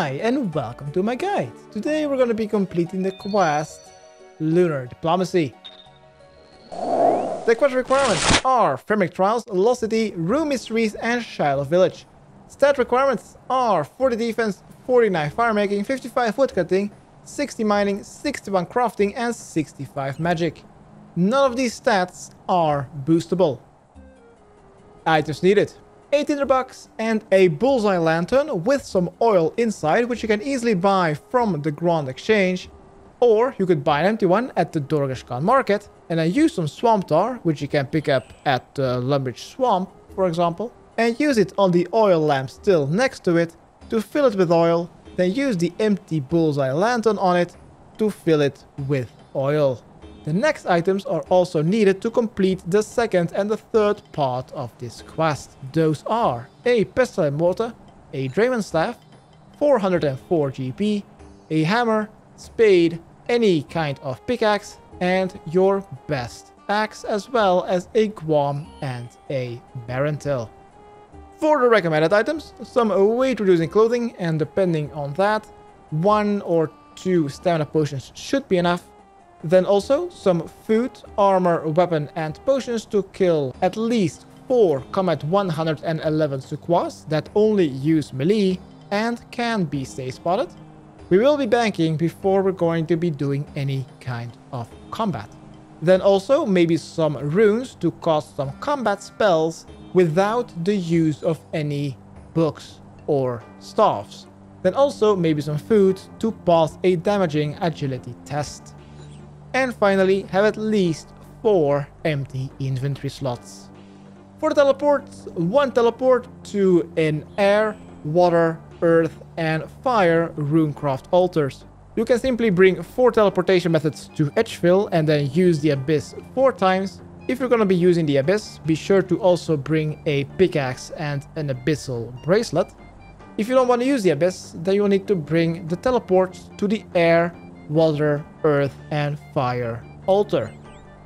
Hi and welcome to my guide. Today we're going to be completing the quest Lunar Diplomacy. The quest requirements are Fermic Trials, Velocity, Rune Mysteries and Shiloh Village. Stat requirements are 40 defense, 49 firemaking, 55 woodcutting, 60 mining, 61 crafting and 65 magic. None of these stats are boostable. Items needed: 8 bucks and a Bullseye Lantern with some oil inside, which you can easily buy from the Grand Exchange, or you could buy an empty one at the Dorgesh-Kaan market and then use some swamp tar, which you can pick up at the Lumbridge Swamp, for example, and use it on the oil lamp still next to it to fill it with oil, then use the empty Bullseye Lantern on it to fill it with oil. The next items are also needed to complete the second and the third part of this quest. Those are a Pestle and Mortar, a Dramen Staff, 404 GP, a hammer, spade, any kind of pickaxe, and your best axe, as well as a Guam and a Marrentil. For the recommended items, some weight reducing clothing, and depending on that, 1 or 2 stamina potions should be enough. Then also some food, armor, weapon and potions to kill at least 4 combat 111 Suqahs that only use melee and can be stay spotted. We will be banking before we're going to be doing any kind of combat. Then also maybe some runes to cast some combat spells without the use of any books or staffs. Then also maybe some food to pass a damaging agility test. And finally, have at least 4 empty inventory slots. For the teleports, 1 teleport to an air, water, earth and fire runecraft altars. You can simply bring 4 teleportation methods to Edgeville and then use the Abyss 4 times. If you're going to be using the Abyss, be sure to also bring a pickaxe and an abyssal bracelet. If you don't want to use the Abyss, then you'll need to bring the teleports to the air, water, earth and fire altar.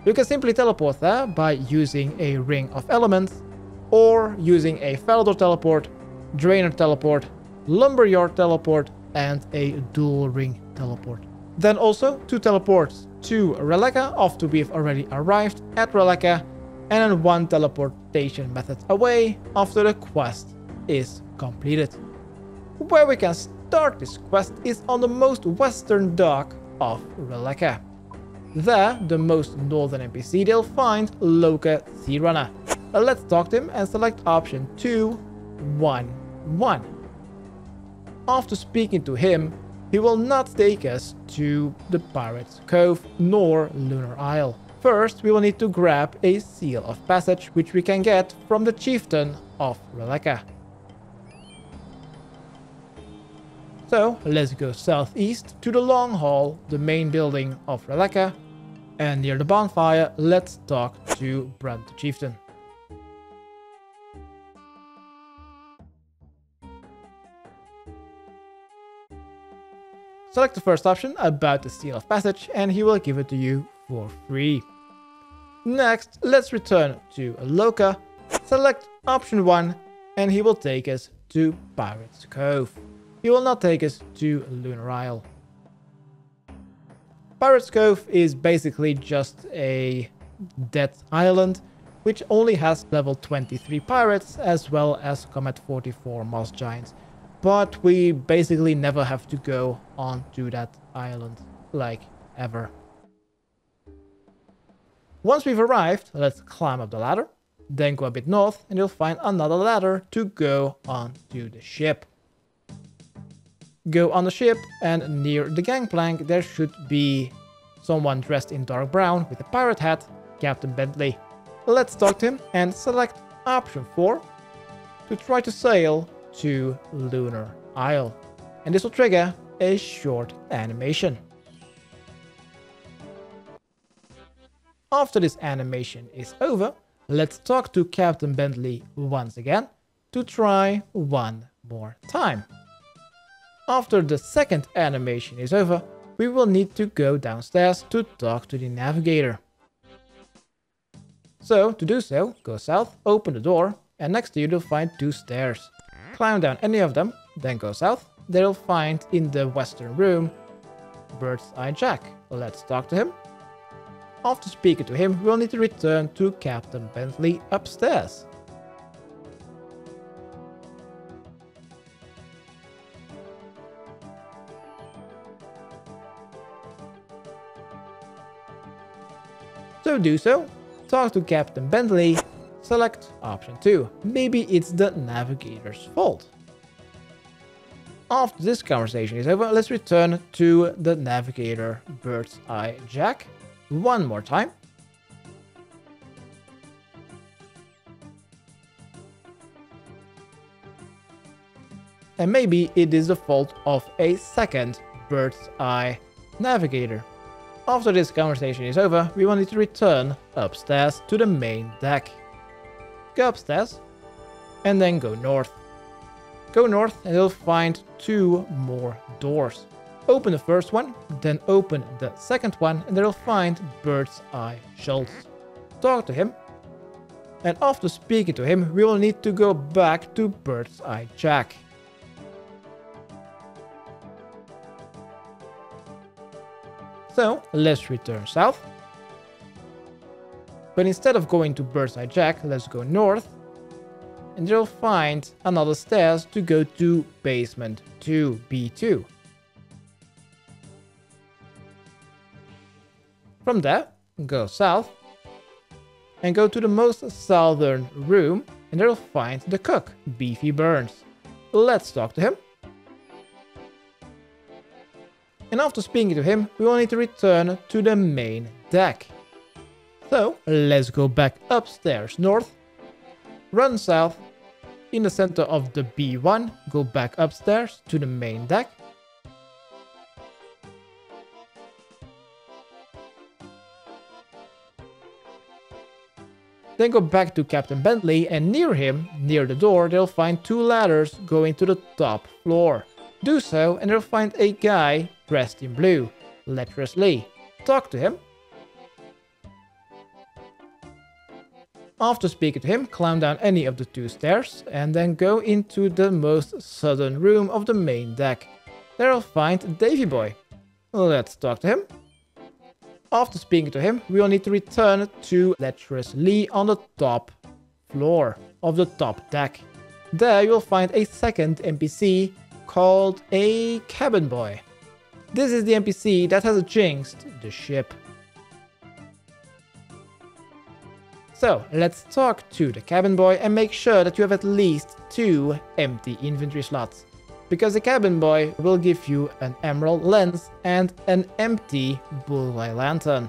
You can simply teleport there by using a Ring of Elements or using a Falador teleport, Drainer teleport, Lumberyard teleport and a Dual Ring teleport. Then also 2 teleports to Releka after we've already arrived at Releka, and then 1 teleportation method away after the quest is completed. Where we can start this quest is on the most western dock of Releka. There, the most northern NPC they'll find, Loka Runner. Let's talk to him and select option 211. After speaking to him, he will not take us to the Pirate's Cove nor Lunar Isle. First, we will need to grab a Seal of Passage, which we can get from the chieftain of Releka. So let's go southeast to the Long Hall, the main building of Releka, and near the bonfire let's talk to Brent the Chieftain. Select the first option about the Seal of Passage and he will give it to you for free. Next, let's return to Loka, select option 1 and he will take us to Pirate's Cove. He will not take us to Lunar Isle. Pirate's Cove is basically just a dead island, which only has level 23 pirates as well as combat 44 moss giants. But we basically never have to go onto that island, like ever. Once we've arrived, let's climb up the ladder, then go a bit north and you'll find another ladder to go onto the ship. Go on the ship and near the gangplank there should be someone dressed in dark brown with a pirate hat, Captain Bentley. Let's talk to him and select option 4 to try to sail to Lunar Isle. And this will trigger a short animation. After this animation is over, let's talk to Captain Bentley once again to try one more time. After the second animation is over, we will need to go downstairs to talk to the navigator. So, to do so, go south, open the door, and next to you you'll find 2 stairs. Climb down any of them, then go south, they'll find in the western room Bird's Eye Jack. Let's talk to him. After speaking to him, we'll need to return to Captain Bentley upstairs. To do so, talk to Captain Bentley, select option 2. Maybe it's the navigator's fault. After this conversation is over, let's return to the navigator Bird's Eye Jack one more time. And maybe it is the fault of a second Bird's Eye navigator. After this conversation is over, we will need to return upstairs to the main deck. Go upstairs and then go north. Go north and you'll find two more doors. Open the first one, then open the second one, and then you'll find Bird's Eye Schultz. Talk to him, and after speaking to him, we will need to go back to Bird's Eye Jack. So let's return south, but instead of going to Bird's Eye Jack, let's go north, and you'll find another stairs to go to basement 2, B2. From there, go south, and go to the most southern room, and you'll find the cook, Beefy Burns. Let's talk to him. And after speaking to him, we will need to return to the main deck. So let's go back upstairs north, run south, in the center of the B1, go back upstairs to the main deck. Then go back to Captain Bentley, and near him, near the door, they'll find two ladders going to the top floor. Do so, and they'll find a guy dressed in blue, Lecherous Lee. Talk to him. After speaking to him, climb down any of the two stairs, and then go into the most southern room of the main deck. There you'll find Davy Boy. Let's talk to him. After speaking to him, we'll need to return to Lecherous Lee on the top floor of the top deck. There you'll find a second NPC called a Cabin Boy. This is the NPC that has jinxed the ship. So let's talk to the Cabin Boy and make sure that you have at least 2 empty inventory slots, because the Cabin Boy will give you an emerald lens and an empty Bullseye Lantern.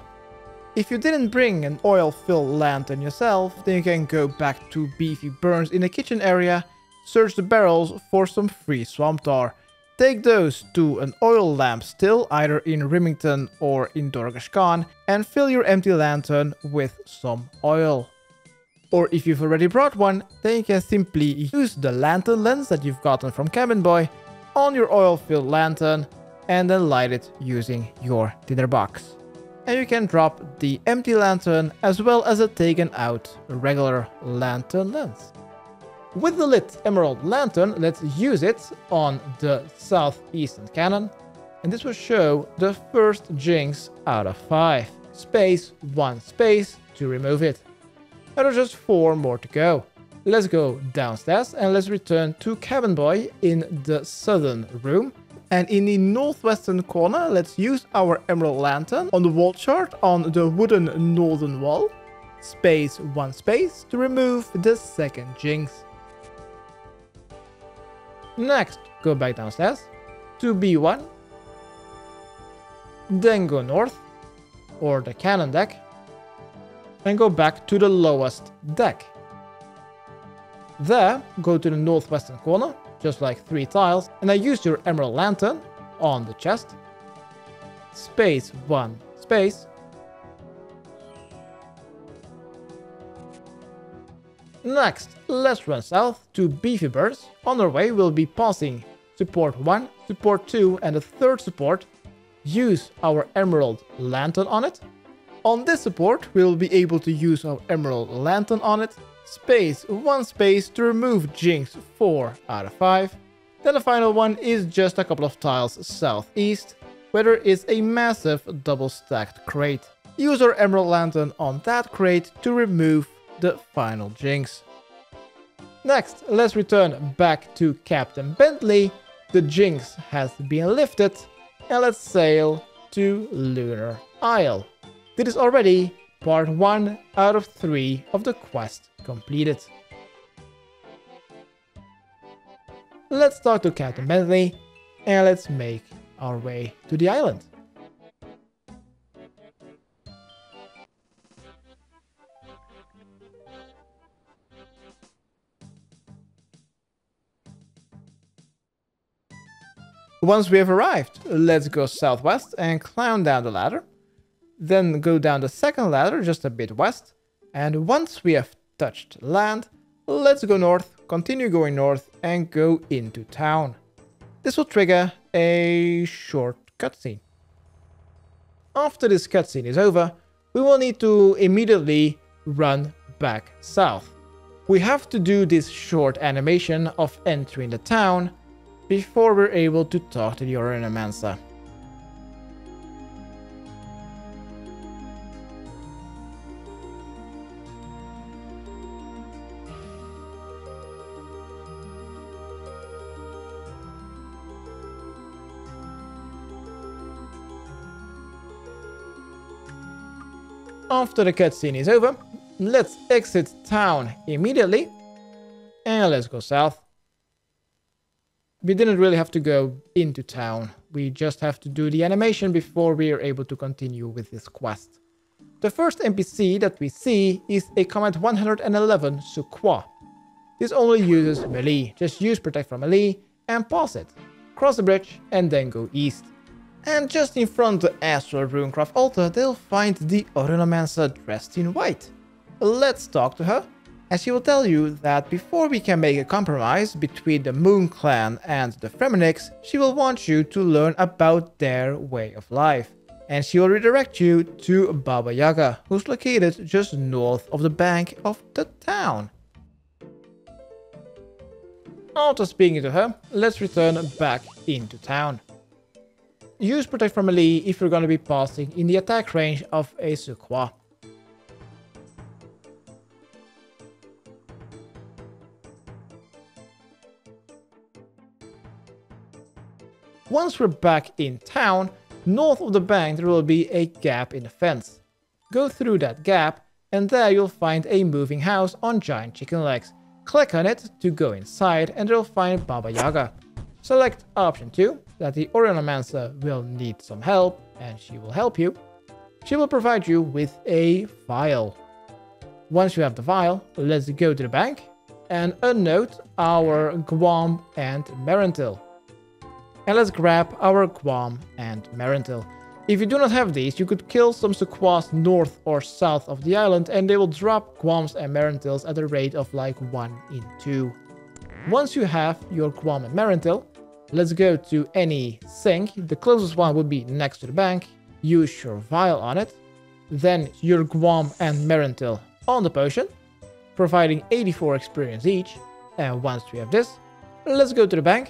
If you didn't bring an oil-filled lantern yourself, then you can go back to Beefy Burns in the kitchen area, search the barrels for some free swamp tar. Take those to an oil lamp still, either in Remington or in Dorgesh-Kaan, and fill your empty lantern with some oil. Or if you've already brought one, then you can simply use the lantern lens that you've gotten from Cabin Boy on your oil-filled lantern and then light it using your tinder box. And you can drop the empty lantern as well as a taken out regular lantern lens. With the lit emerald lantern, let's use it on the southeastern cannon, and this will show the first jinx out of 5. Space 1 space to remove it. There are just 4 more to go. Let's go downstairs and let's return to Cabin Boy in the southern room, and in the northwestern corner let's use our emerald lantern on the wall chart on the wooden northern wall. Space 1 space to remove the second jinx. Next, go back downstairs to B1, then go north, or the cannon deck, and go back to the lowest deck. There, go to the northwestern corner, just like 3 tiles, and then use your emerald lantern on the chest. Space 1 space. Next, let's run south to Beefy Burns. On our way, we'll be passing support 1, support 2, and the third support. Use our emerald lantern on it. On this support, we'll be able to use our emerald lantern on it. Space 1 space to remove jinx 4 out of 5. Then the final one is just a couple of tiles southeast, where there is a massive double-stacked crate. Use our Emerald Lantern on that crate to remove the final Jinx. Next, let's return back to Captain Bentley. The Jinx has been lifted, and let's sail to Lunar Isle. This is already part 1 out of 3 of the quest completed. Let's talk to Captain Bentley, and let's make our way to the island. Once we have arrived, let's go southwest and climb down the ladder. Then go down the second ladder just a bit west. And once we have touched land, let's go north, continue going north and go into town. This will trigger a short cutscene. After this cutscene is over, we will need to immediately run back south. We have to do this short animation of entering the town before we're able to talk to the Orinomansa. After the cutscene is over, let's exit town immediately and let's go south. We didn't really have to go into town. We just have to do the animation before we are able to continue with this quest. The first NPC that we see is a Command 111 Suqah. This only uses melee. Just use Protect from Melee and pass it. Cross the bridge and then go east. And just in front of the Astral Runecraft Altar, they'll find the Orinomansa dressed in white. Let's talk to her. And she will tell you that before we can make a compromise between the Moon Clan and the Fremenix, she will want you to learn about their way of life. And she will redirect you to Baba Yaga, who's located just north of the bank of the town. After speaking to her, let's return back into town. Use Protect from Melee if you're going to be passing in the attack range of a Suqah. Once we're back in town, north of the bank there will be a gap in the fence. Go through that gap and there you'll find a moving house on giant chicken legs. Click on it to go inside and you'll find Baba Yaga. Select option 2, that the Orinomancer will need some help and she will help you. She will provide you with a vial. Once you have the vial, let's go to the bank and unnote our Guam and Marrentil. And let's grab our Guam and Marrentil. If you do not have these, you could kill some Suqahs north or south of the island and they will drop Guams and Marrentils at a rate of like 1 in 2. Once you have your Guam and Marrentil, let's go to any sink. The closest one would be next to the bank. Use your vial on it. Then your Guam and Marrentil on the potion, providing 84 experience each. And once we have this, let's go to the bank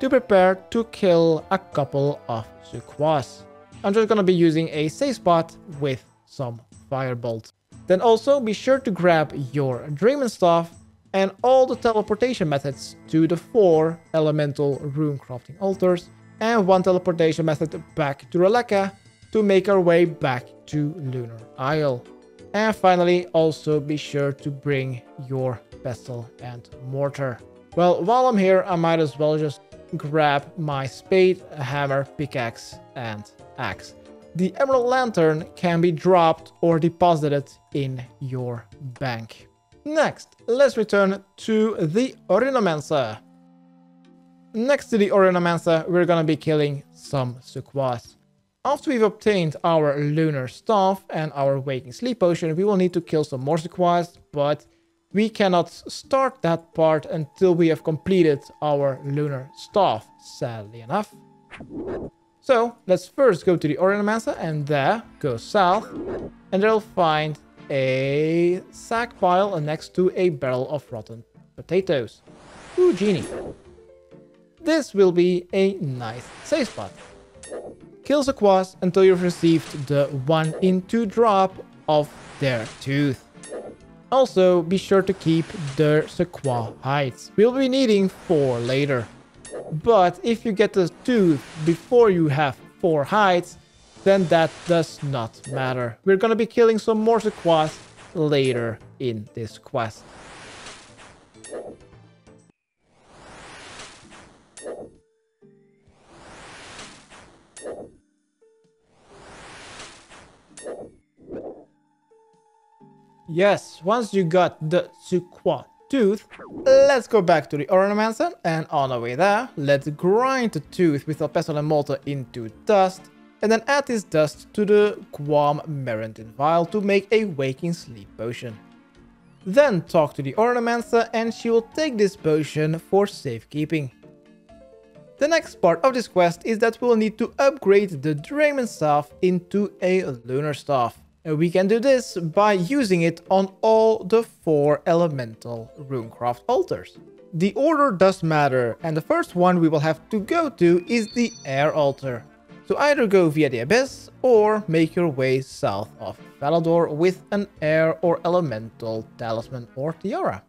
to prepare to kill a couple of Suqahs. I'm just gonna be using a safe spot with some firebolt. Then also be sure to grab your Dramen Staff and all the teleportation methods to the 4 elemental rune crafting altars and 1 teleportation method back to Releka to make our way back to Lunar Isle. And finally, also be sure to bring your Pestle and Mortar. Well, while I'm here, I might as well just grab my spade, hammer, pickaxe and axe. The Emerald Lantern can be dropped or deposited in your bank. Next, let's return to the Orinomancer. Next to the Orinomancer, we're gonna be killing some Suqahs. After we've obtained our Lunar Staff and our Waking Sleep Potion, we will need to kill some more Suqahs, but we cannot start that part until we have completed our Lunar Staff, sadly enough. So let's first go to the Orinomancer and there go south and they'll find a sack pile next to a barrel of rotten potatoes. Ooh, genie. This will be a nice safe spot. Kill the quast until you've received the 1 in 2 drop of their tooth. Also, be sure to keep the Suqah heights. We'll be needing 4 later. But if you get the tooth before you have 4 heights, then that does not matter. We're gonna be killing some more Suqahs later in this quest. Yes, once you got the Suqah tooth, let's go back to the Orinomansa, and on our way there, let's grind the tooth with a pestle and mortar into dust, and then add this dust to the Guam Marrentil vial to make a waking sleep potion. Then talk to the Orinomansa and she will take this potion for safekeeping. The next part of this quest is that we'll need to upgrade the Dramen Staff into a Lunar Staff. And we can do this by using it on all the 4 elemental runecraft altars. The order does matter, and the first one we will have to go to is the Air Altar. So either go via the Abyss or make your way south of Falador with an air or elemental talisman or tiara.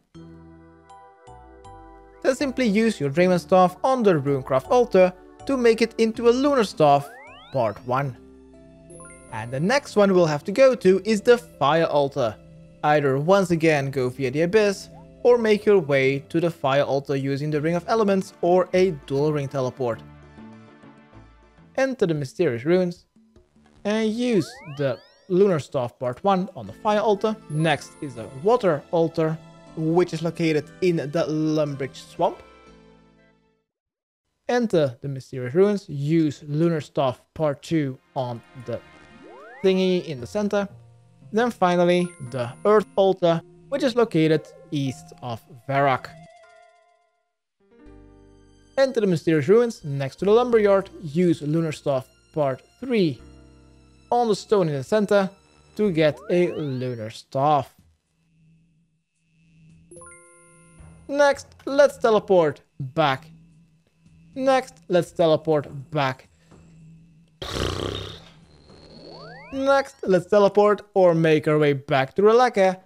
Then simply use your Dramen Staff on the Runecraft Altar to make it into a Lunar Staff part 1. And the next one we'll have to go to is the Fire Altar. Either once again go via the Abyss or make your way to the Fire Altar using the Ring of Elements or a dual ring teleport. Enter the mysterious runes and use the Lunar Staff part 1 on the Fire Altar. Next is the Water Altar, which is located in the Lumbridge Swamp. Enter the mysterious ruins, use Lunar Staff part 2 on the thingy in the center. Then finally the Earth Altar, which is located east of Varak. Enter the mysterious ruins next to the Lumberyard, use Lunar Staff part 3 on the stone in the center to get a Lunar Staff. Next, let's teleport back. Next, let's teleport back. Next, let's teleport or make our way back to Releka.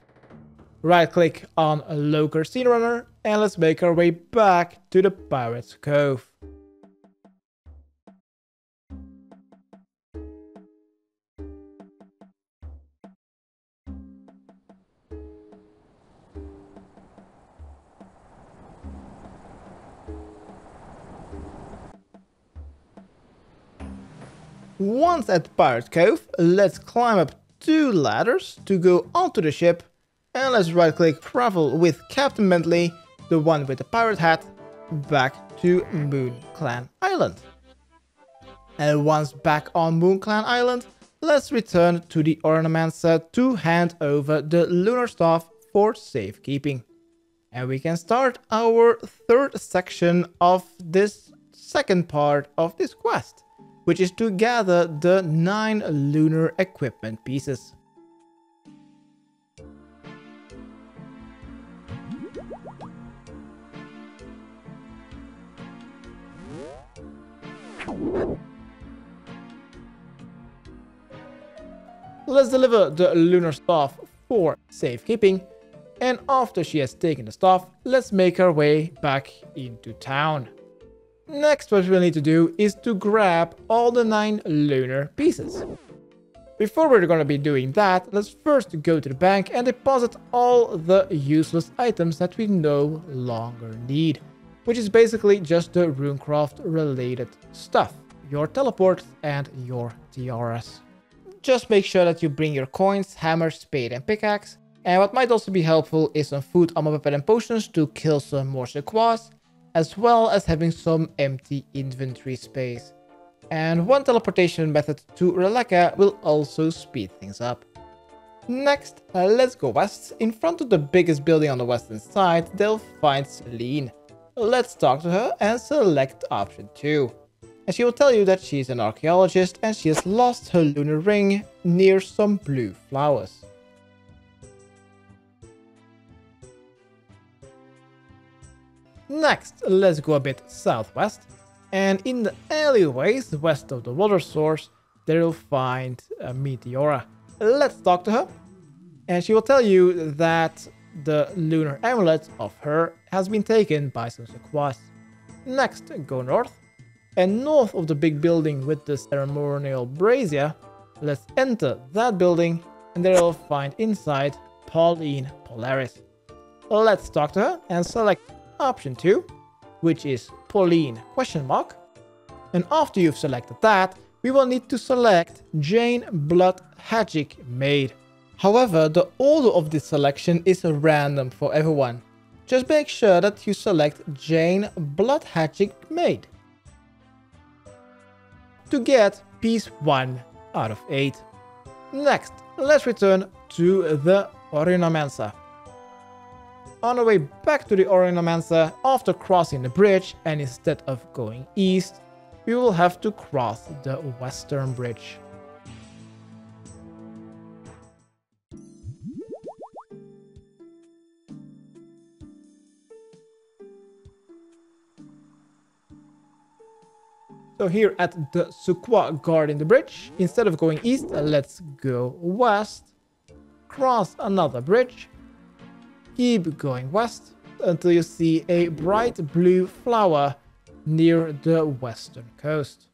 Right click on Loka Runner and let's make our way back to the Pirate's Cove. Once at Pirate's Cove, let's climb up 2 ladders to go onto the ship, and let's right click travel with Captain Bentley, the one with the pirate hat, back to Moon Clan Island. And once back on Moon Clan Island, let's return to the Orinomansa to hand over the Lunar Staff for safekeeping. And we can start our 3rd section of this 2nd part of this quest, which is to gather the 9 lunar equipment pieces. Let's deliver the Lunar Staff for safekeeping, and after she has taken the staff, let's make her way back into town. Next, what we'll need to do is to grab all the 9 lunar pieces. Before we're going to be doing that, let's first go to the bank and deposit all the useless items that we no longer need, which is basically just the Runecraft related stuff, your teleports and your tiaras. Just make sure that you bring your coins, hammer, spade and pickaxe, and what might also be helpful is some food, armor, weapon and potions to kill some more Suqahs, as well as having some empty inventory space. And one teleportation method to Releka will also speed things up. Next, let's go west. In front of the biggest building on the western side, they'll find Celine. Let's talk to her and select option 2. And she will tell you that she's an archaeologist and she has lost her lunar ring near some blue flowers. Next, let's go a bit southwest, and in the alleyways west of the water source, there you'll find Meteora. Let's talk to her, and she will tell you that the lunar amulet of her has been taken by some Suqahs. Next, go north, and north of the big building with the ceremonial brazier, let's enter that building, and there you'll find inside Pauline Polaris. Let's talk to her and select option 2, which is Pauline ? And after you've selected that, we will need to select Jane Blood Hagic Maid. However, the order of this selection is random for everyone. Just make sure that you select Jane Blood Hagic Maid to get piece 1 out of 8. Next, let's return to the Orinomansa. On the way back to the Orinomansa, after crossing the bridge, and instead of going east, we will have to cross the western bridge. So here at the Suqah guard in the bridge, instead of going east, let's go west, cross another bridge, keep going west until you see a bright blue flower near the western coast.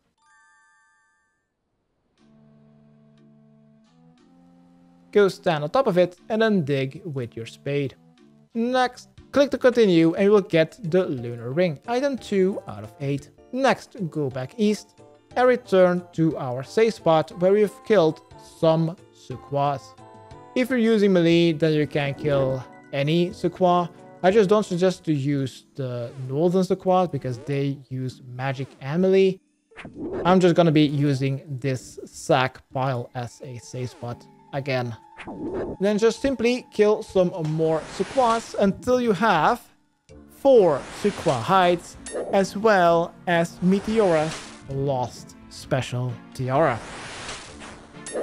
Go stand on top of it and then dig with your spade. Next, click to continue and you will get the lunar ring, item 2 out of 8. Next, go back east and return to our safe spot where we've killed some Suqahs. If you're using melee, then you can kill any Suqah. I just don't suggest to use the northern Suqahs because they use magic and melee. I'm just gonna be using this sack pile as a safe spot again. Then just simply kill some more Suqahs until you have 4 Suqah hides as well as Meteora's lost special tiara.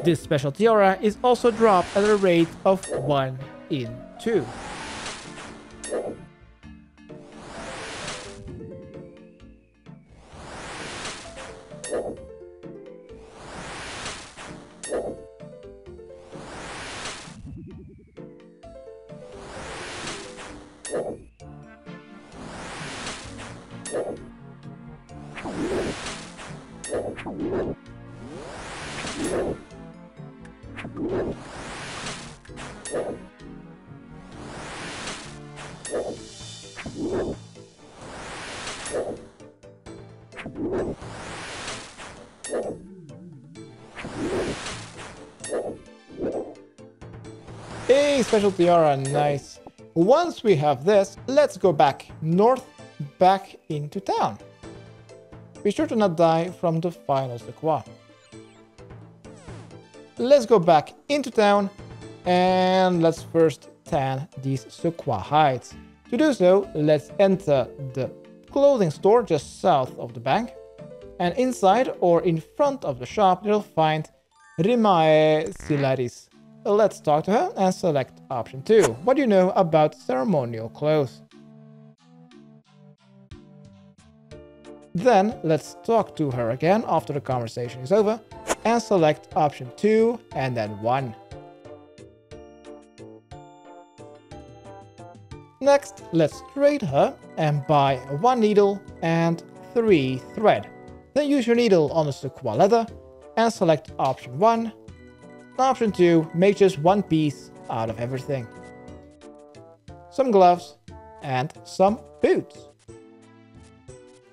This special tiara is also dropped at a rate of 1 in 2. Hey, special tiara, nice. Once we have this, let's go back north, back into town. Be sure to not die from the final Suqah. Let's go back into town and let's first tan these Suqah hides. To do so, let's enter the clothing store just south of the bank, and inside or in front of the shop you'll find Rimae Silaris. Let's talk to her and select option 2. What do you know about ceremonial clothes? Then let's talk to her again after the conversation is over and select option 2 and then 1. Next, let's trade her and buy 1 needle and 3 thread. Then use your needle on the Suqah leather and select option 1. Option 2, make just 1 piece out of everything. Some gloves and some boots.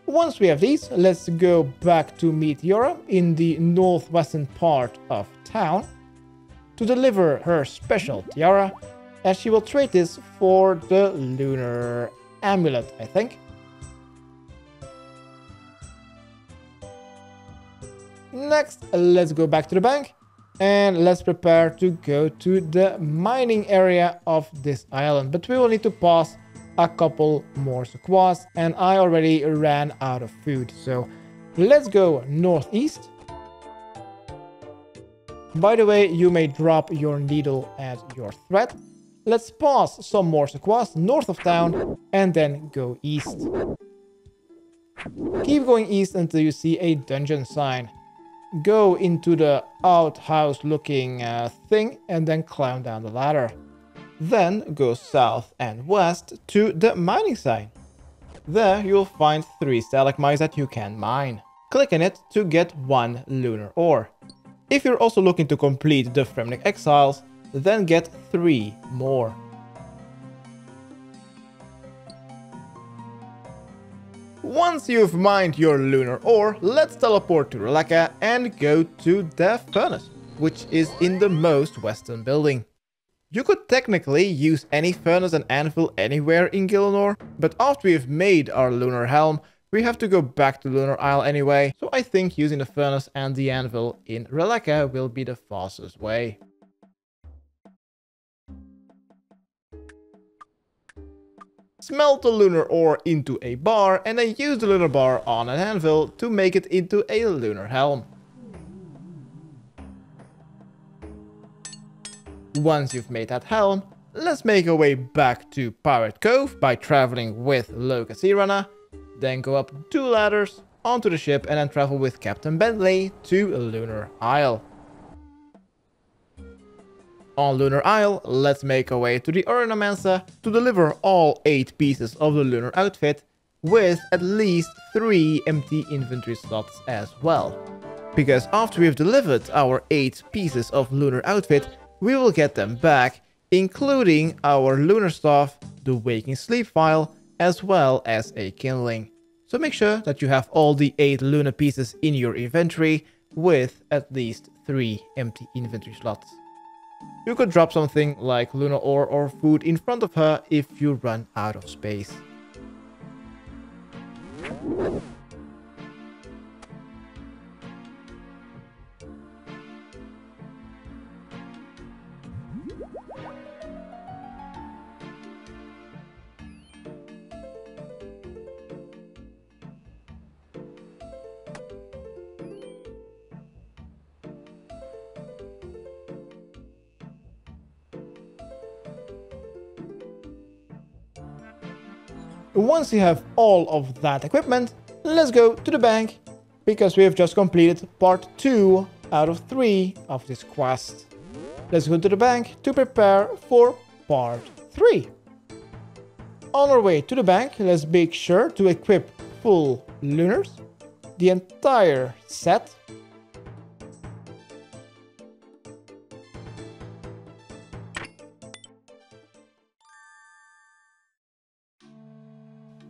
Once we have these, let's go back to Meteora in the northwestern part of town to deliver her special tiara, and she will trade this for the lunar amulet, I think. Next, let's go back to the bank. And let's prepare to go to the mining area of this island. But we will need to pass a couple more Suqahs. And I already ran out of food. So let's go northeast. By the way, you may drop your needle and your thread. Let's pass some more Suqahs north of town and then go east. Keep going east until you see a dungeon sign. Go into the outhouse looking thing and then climb down the ladder. Then go south and west to the mining sign. There you'll find 3 stalagmites that you can mine. Click on it to get 1 lunar ore. If you're also looking to complete the Fremnik Exiles, then get 3 more. Once you've mined your lunar ore, let's teleport to Releka and go to the furnace, which is in the most western building. You could technically use any furnace and anvil anywhere in Gilanor, but after we've made our lunar helm, we have to go back to Lunar Isle anyway, so I think using the furnace and the anvil in Releka will be the fastest way. Smelt the lunar ore into a bar and then use the lunar bar on an anvil to make it into a lunar helm. Once you've made that helm, let's make our way back to Pirate Cove by traveling with Loka Runner, then go up 2 ladders onto the ship and then travel with Captain Bentley to Lunar Isle. On Lunar Isle, let's make our way to the Orinomansa to deliver all 8 pieces of the Lunar Outfit with at least 3 empty inventory slots as well. Because after we've delivered our 8 pieces of Lunar Outfit, we will get them back, including our Lunar Staff, the Waking Sleep file, as well as a kindling. So make sure that you have all the 8 Lunar pieces in your inventory with at least 3 empty inventory slots. You could drop something like lunar ore or food in front of her if you run out of space. Once you have all of that equipment, let's go to the bank, because we have just completed part 2 out of 3 of this quest. Let's go to the bank to prepare for part 3. On our way to the bank, let's make sure to equip full lunars, the entire set.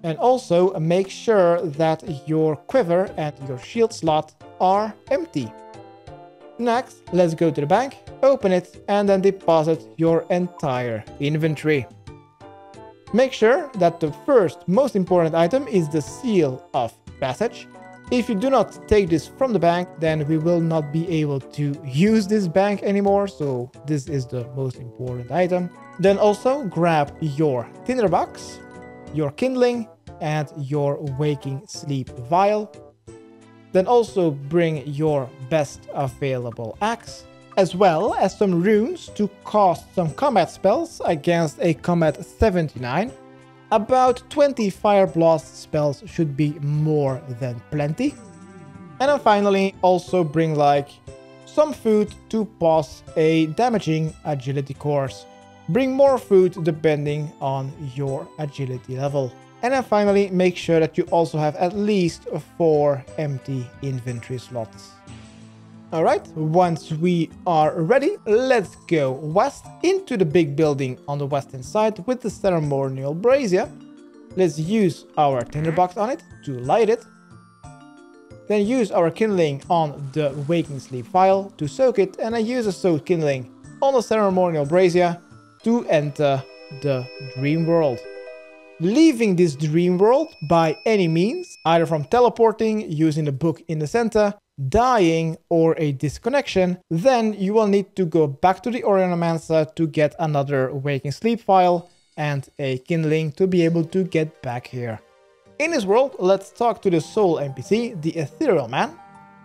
And also make sure that your quiver and your shield slot are empty. Next, let's go to the bank, open it, and then deposit your entire inventory. Make sure that the first most important item is the Seal of Passage. If you do not take this from the bank, then we will not be able to use this bank anymore, so this is the most important item. Then also grab your tinderbox, your kindling, and your waking sleep vial. Then also bring your best available axe, as well as some runes to cast some combat spells against a combat 79. About 20 fire blast spells should be more than plenty. And then finally also bring like some food to pass a damaging agility course. Bring more food depending on your agility level. And then finally, make sure that you also have at least 4 empty inventory slots. Alright, once we are ready, let's go west into the big building on the western side with the ceremonial brazier. Let's use our tinderbox on it to light it. Then use our kindling on the waking sleep vial to soak it, and then use a soaked kindling on the ceremonial brazier to enter the dream world. Leaving this dream world by any means, either from teleporting, using the book in the center, dying, or a disconnection, then you will need to go back to the Orinomancer to get another waking sleep file and a kindling to be able to get back here. In this world, let's talk to the soul NPC, the Ethereal Man,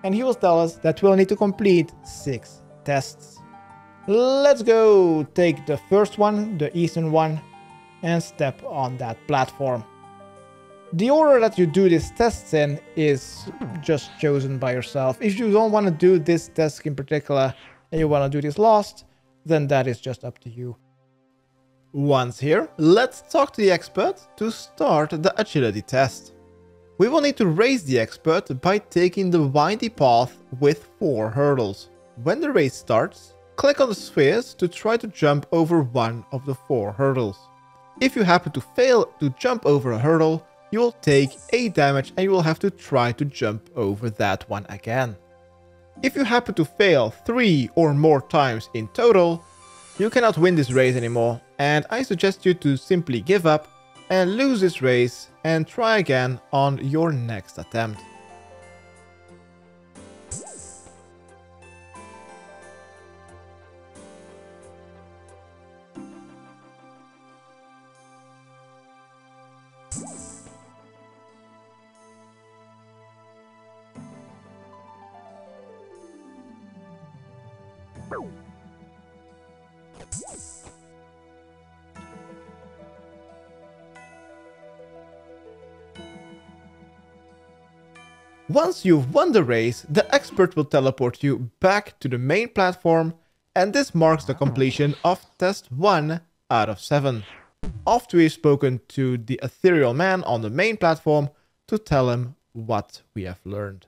and he will tell us that we'll need to complete 6 tests. Let's go take the first one, the eastern one, and step on that platform. The order that you do this test in is just chosen by yourself. If you don't want to do this task in particular and you want to do this last, then that is just up to you. Once here, let's talk to the expert to start the agility test. We will need to race the expert by taking the windy path with 4 hurdles. When the race starts, click on the spheres to try to jump over one of the 4 hurdles. If you happen to fail to jump over a hurdle, you will take 8 damage and you will have to try to jump over that one again. If you happen to fail 3 or more times in total, you cannot win this race anymore, and I suggest you to simply give up and lose this race and try again on your next attempt. Once you've won the race, the expert will teleport you back to the main platform, and this marks the completion of test 1 out of 7. After we've spoken to the Ethereal Man on the main platform to tell him what we have learned.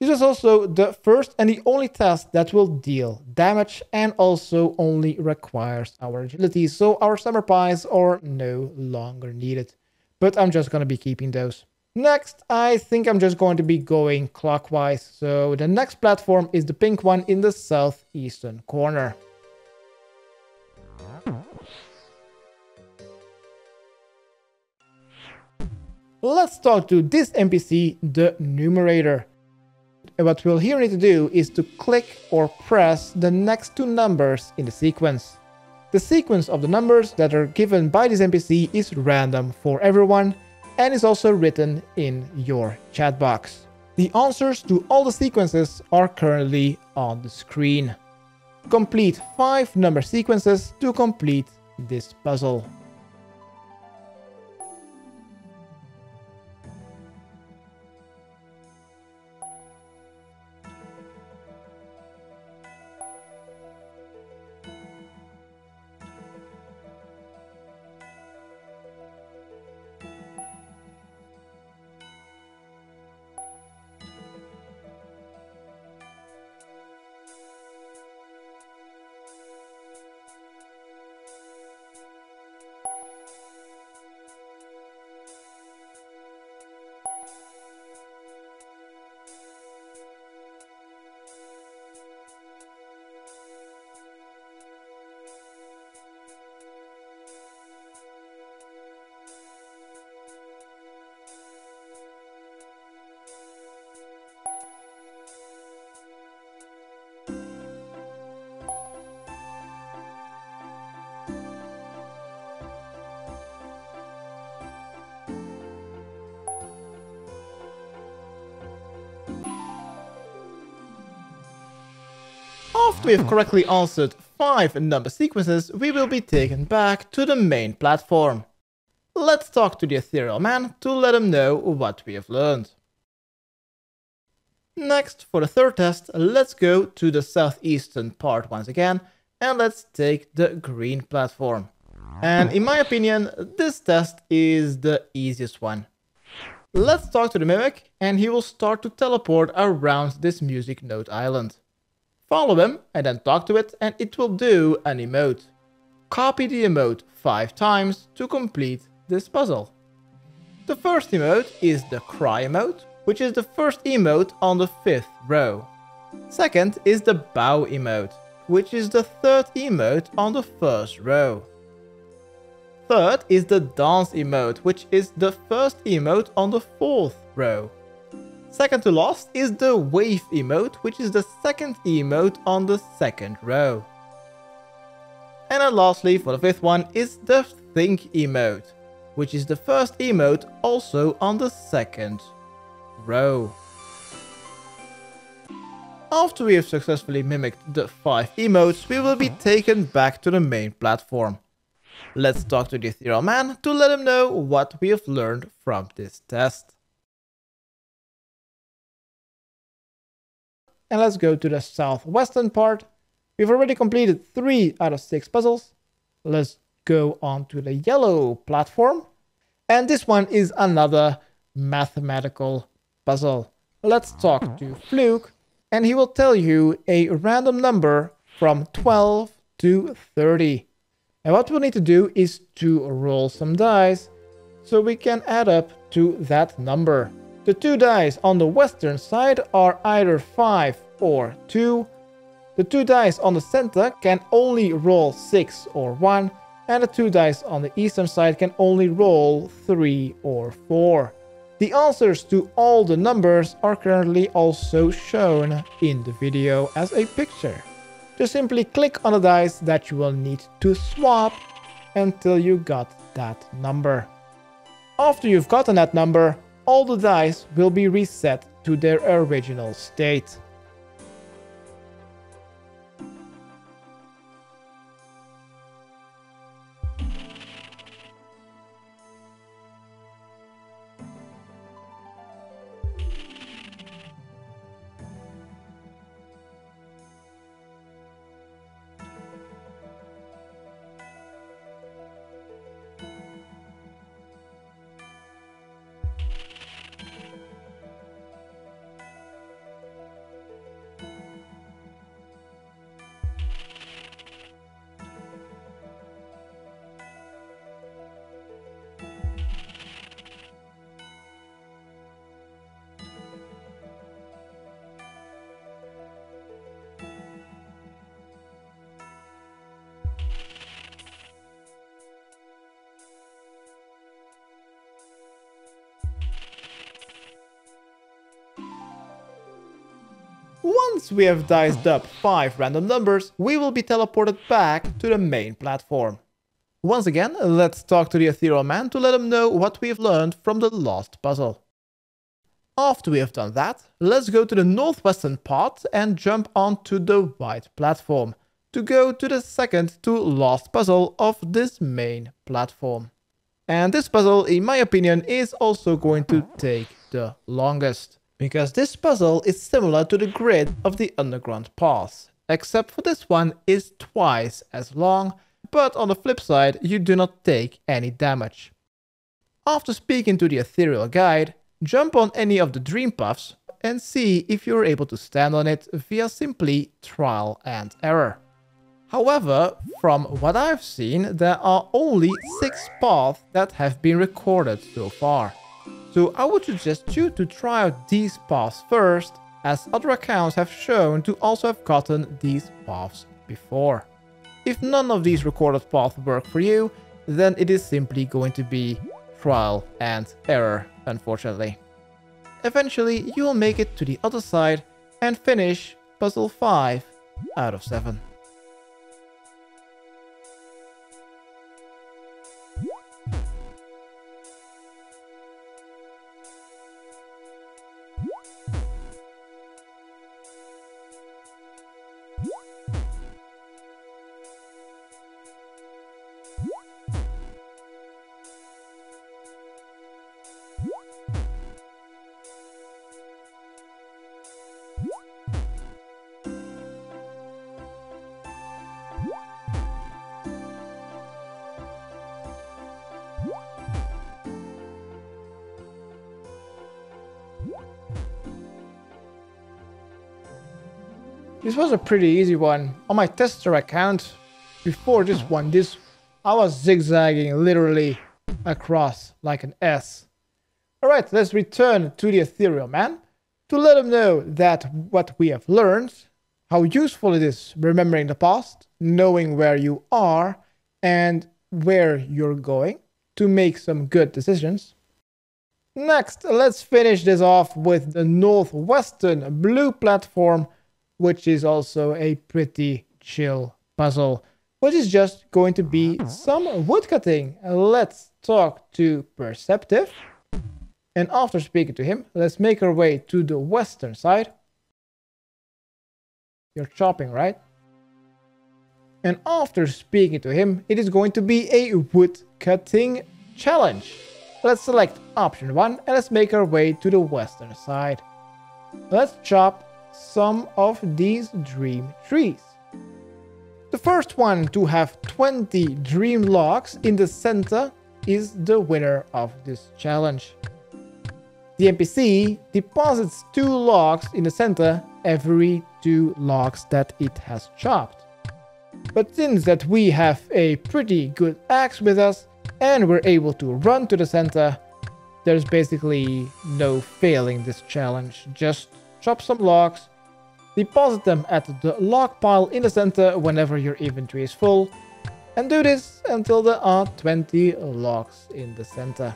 This is also the first and the only test that will deal damage and also only requires our agility, so our summer pies are no longer needed. But I'm just gonna be keeping those. Next, I think I'm just going to be going clockwise, so the next platform is the pink one in the southeastern corner. Let's talk to this NPC, the Numerator. What we'll here need to do is to click or press the next 2 numbers in the sequence. The sequence of the numbers that are given by this NPC is random for everyone, and is also written in your chat box. The answers to all the sequences are currently on the screen. Complete 5 number sequences to complete this puzzle. After we have correctly answered 5 number sequences, we will be taken back to the main platform. Let's talk to the Ethereal Man to let him know what we have learned. Next, for the third test, let's go to the southeastern part once again, and let's take the green platform. And in my opinion, this test is the easiest one. Let's talk to the Mimic, and he will start to teleport around this music note island. Follow him and then talk to it, and it will do an emote. Copy the emote 5 times to complete this puzzle. The first emote is the cry emote, which is the first emote on the 5th row. Second is the bow emote, which is the 3rd emote on the 1st row. Third is the dance emote, which is the 1st emote on the 4th row. Second to last is the wave emote, which is the 2nd emote on the 2nd row. And then lastly, for the 5th one, is the think emote, which is the 1st emote also on the 2nd row. After we have successfully mimicked the 5 emotes, we will be taken back to the main platform. Let's talk to the Ethereal Man to let him know what we have learned from this test. And let's go to the southwestern part. We've already completed 3 out of 6 puzzles. Let's go on to the yellow platform. And this one is another mathematical puzzle. Let's talk to Fluke, and he will tell you a random number from 12 to 30. And what we'll need to do is to roll some dice, so we can add up to that number. The 2 dice on the western side are either 5 or 2. The 2 dice on the center can only roll 6 or 1. And the 2 dice on the eastern side can only roll 3 or 4. The answers to all the numbers are currently also shown in the video as a picture. Just simply click on the dice that you will need to swap until you got that number. After you've gotten that number, all the dice will be reset to their original state. Once we have diced up 5 random numbers, we will be teleported back to the main platform. Once again, let's talk to the Ethereal Man to let him know what we have learned from the last puzzle. After we have done that, let's go to the northwestern part and jump onto the white platform to go to the second to last puzzle of this main platform. And this puzzle, in my opinion, is also going to take the longest, because this puzzle is similar to the grid of the underground paths, except for this one is twice as long, but on the flip side you do not take any damage. After speaking to the ethereal guide, jump on any of the dream puffs and see if you are able to stand on it via simply trial and error. However, from what I've seen, there are only 6 paths that have been recorded so far. So I would suggest you to try out these paths first, as other accounts have shown to also have gotten these paths before. If none of these recorded paths work for you, then it is simply going to be trial and error, unfortunately. Eventually, you will make it to the other side and finish puzzle 5 out of 7. This was a pretty easy one. On my tester account, before this one, I was zigzagging literally across like an S. Alright, let's return to the Ethereal Man to let him know that what we have learned, how useful it is remembering the past, knowing where you are and where you're going to make some good decisions. Next, let's finish this off with the northwestern blue platform, which is also a pretty chill puzzle, which is just going to be some woodcutting. Let's talk to Perceptive. And after speaking to him, let's make our way to the western side. You're chopping, right? And after speaking to him, it is going to be a wood cutting challenge. Let's select option 1 and let's make our way to the western side. Let's chop some of these dream trees. The first one to have 20 dream logs in the center is the winner of this challenge. The NPC deposits 2 logs in the center every 2 logs that it has chopped. But since that we have a pretty good axe with us and we're able to run to the center, there's basically no failing this challenge. Just chop some logs, deposit them at the log pile in the center whenever your inventory is full, and do this until there are 20 logs in the center.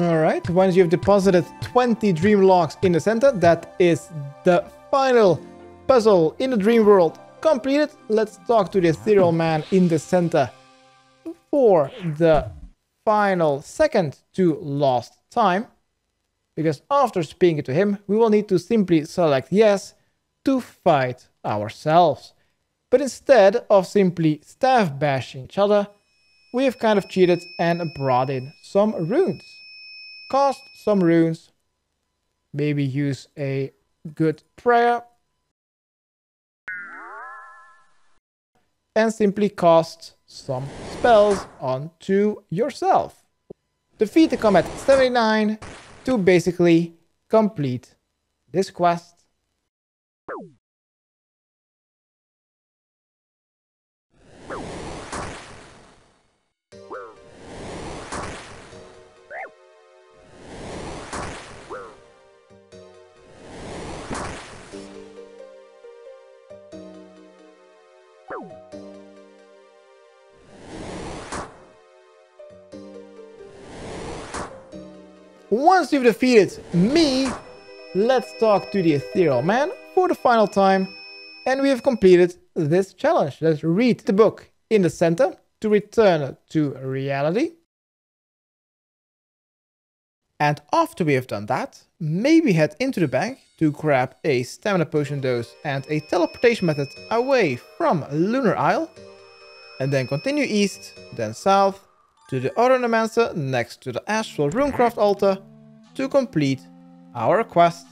Alright, once you've deposited 20 dream logs in the center, that is the final puzzle in the dream world completed. Let's talk to the Ethereal Man in the center for the final second to last time. Because after speaking to him, we will need to simply select yes to fight ourselves. But instead of simply staff bashing each other, we've kind of cheated and brought in some runes. Cast some runes, maybe use a good prayer, and simply cast some spells onto yourself. Defeat the combat 79 to basically complete this quest. Once you've defeated me, let's talk to the Ethereal Man for the final time, and we have completed this challenge. Let's read the book in the center to return to reality. And after we have done that, maybe head into the bank to grab a stamina potion dose and a teleportation method away from Lunar Isle, and then continue east, then south, to the Orinomansa next to the Astral Runecraft Altar to complete our quest.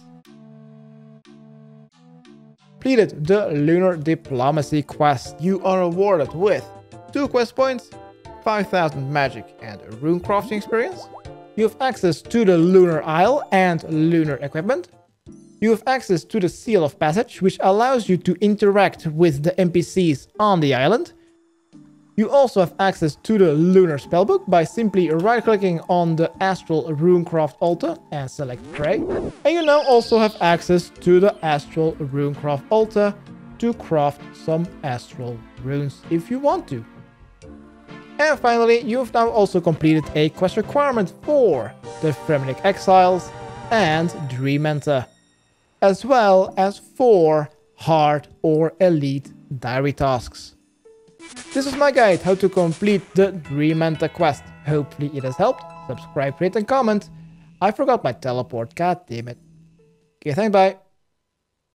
Completed the Lunar Diplomacy quest. You are awarded with 2 quest points, 5,000 magic and rune crafting experience. You have access to the Lunar Isle and lunar equipment. You have access to the Seal of Passage, which allows you to interact with the NPCs on the island. You also have access to the Lunar Spellbook by simply right-clicking on the Astral Runecraft Altar and select Pray. And you now also have access to the Astral Runecraft Altar to craft some Astral Runes if you want to. And finally, you've now also completed a quest requirement for the Fremenic Exiles and Dreamenta, as well as 4 hard or elite diary tasks. This was my guide how to complete the Dreamenta quest. Hopefully it has helped. Subscribe, rate and comment. I forgot my teleport, god damn it. Okay, thanks, bye.